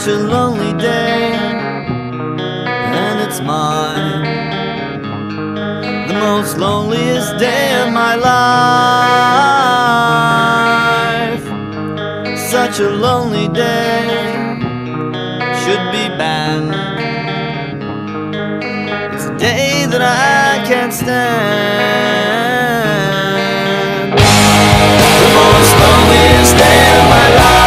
such a lonely day, and it's mine, the most loneliest day of my life. Such a lonely day should be banned. It's a day that I can't stand, the most loneliest day of my life.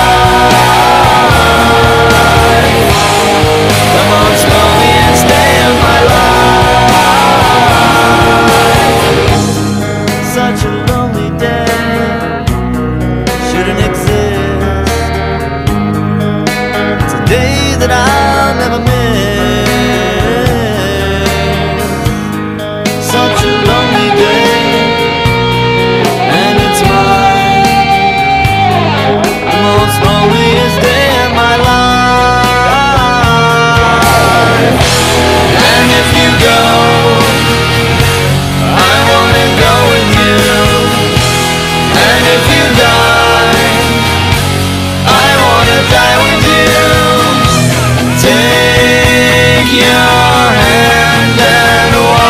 That I'll never miss. Such a lonely day, and it's mine, the most loneliest day of my life. And if you go, I wanna go with you. And if you die, I wanna die with you. Take your hand and walk .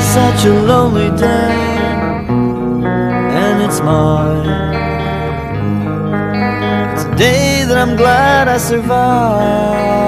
Such a lonely day, and it's mine. It's a day that I'm glad I survived.